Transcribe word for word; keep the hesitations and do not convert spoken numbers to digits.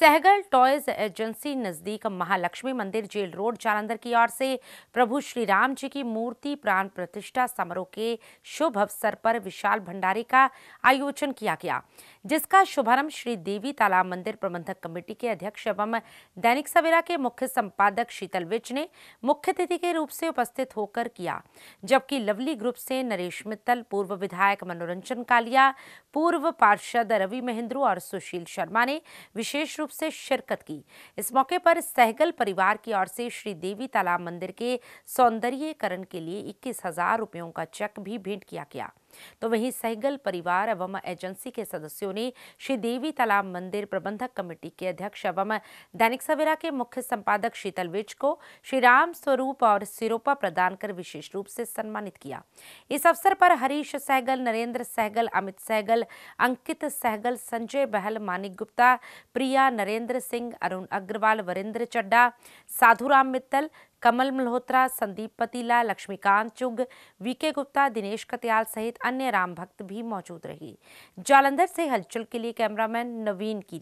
Sehgal toys agency नजदीक महालक्ष्मी मंदिर jail road Jalandhar की ओर से प्रभु श्री राम जी की मूर्ति प्राण प्रतिष्ठा समारोह के शुभ अवसर पर विशाल भंडारे का आयोजन किया गया, जिसका शुभारंभ श्री देवी तालाब मंदिर प्रबंधक कमेटी के अध्यक्ष एवं दैनिक सवेरा के मुख्य संपादक शीतल विज ने मुख्य अतिथि के रूप से उपस्थित होकर किया, जबकि लवली ग्रुप से नरेश मित्तल, पूर्व विधायक मनोरंजन कालिया, पूर्व पार्षद रवि महेंद्रू और सुशील शर्मा ने विशेष रूप से शिरकत की। इस मौके पर सहगल परिवार की ओर से श्री देवी तालाब मंदिर के सौंदर्यीकरण के लिए इक्कीस हजार रुपयों का चेक भी भेंट किया गया। तो वहीं सहगल परिवार एवं एजेंसी के सदस्यों ने श्री देवी तालाब मंदिर प्रबंधक कमेटी के अध्यक्ष एवं दैनिक सवेरा के मुख्य संपादक शीतल विज को श्री राम स्वरूप और सिरोपा प्रदान कर विशेष रूप से सम्मानित किया। इस अवसर पर हरीश सहगल, नरेंद्र सहगल, अमित सहगल, अंकित सहगल, संजय बहल, मानिक गुप्ता, प्रिया नरेंद्र सिंह, अरुण अग्रवाल, वरिंदर चड्डा, साधु राम मित्तल, कमल मल्होत्रा, संदीप पतीला, लक्ष्मीकांत चुघ, वी के गुप्ता, दिनेश कत्याल सहित अन्य राम भक्त भी मौजूद रहे। जालंधर से हलचल के लिए कैमरामैन नवीन की